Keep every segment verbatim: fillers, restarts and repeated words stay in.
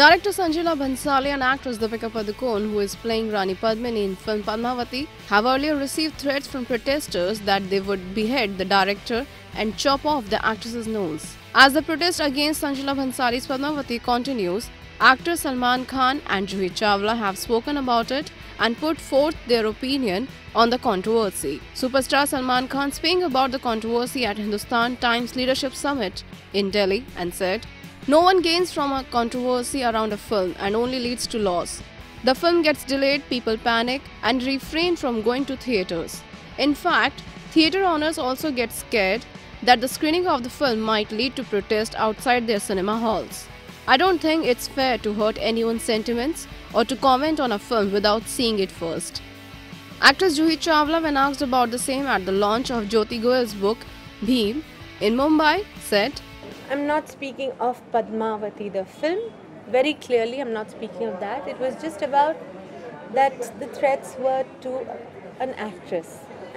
Director Sanjay Leela Bhansali and actress Deepika Padukone, who is playing Rani Padmini in film Padmavati, have earlier received threats from protesters that they would behead the director and chop off the actress's nose. As the protest against Sanjay Leela Bhansali's Padmavati continues, actors Salman Khan and Juhi Chawla have spoken about it and put forth their opinion on the controversy. Superstar Salman Khan speaking about the controversy at Hindustan Times Leadership Summit in Delhi and said, "No one gains from a controversy around a film and only leads to loss. The film gets delayed, people panic and refrain from going to theatres. In fact, theatre owners also get scared that the screening of the film might lead to protest outside their cinema halls. I don't think it's fair to hurt anyone's sentiments or to comment on a film without seeing it first." Actress Juhi Chawla, when asked about the same at the launch of Jyoti Goyal's book Bhim in Mumbai, said, "I'm not speaking of Padmavati, the film. Very clearly, I'm not speaking of that. It was just about that the threats were to an actress.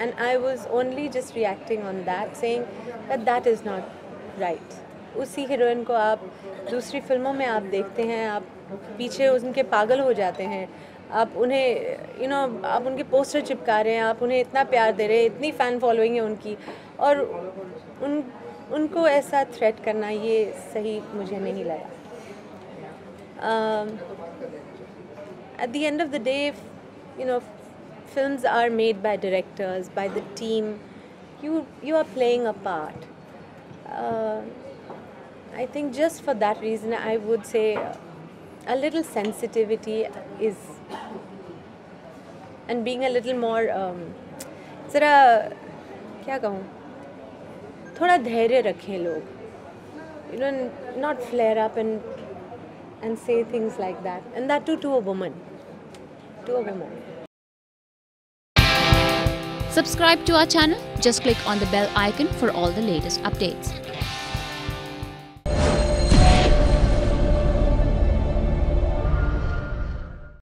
And I was only just reacting on that, saying that that is not right. उसी heroine को आप दूसरी फिल्मों में आप देखते हैं, आप पीछे उनके पागल हो जाते हैं, आप उन्हें यू नो आप उनके पोस्टर चिपका रहे हैं, आप उन्हें इतना प्यार दे रहे हैं, इतनी फ़ैन फॉलोइंग है उनकी और उन उनको ऐसा थ्रेट करना ये सही मुझे नहीं लगा। At the end of the day, you know, films are made by directors, by the team. You you are playing a part. Uh, I think just for that reason, I would say a little sensitivity is and being a little more um, जरा क्या कहूँ थोड़ा धैर्य रखें लोग, you know, not flare up and and say things like that, and that too to a woman, to a woman. Subscribe to our channel. Just click on the bell icon for all the latest updates.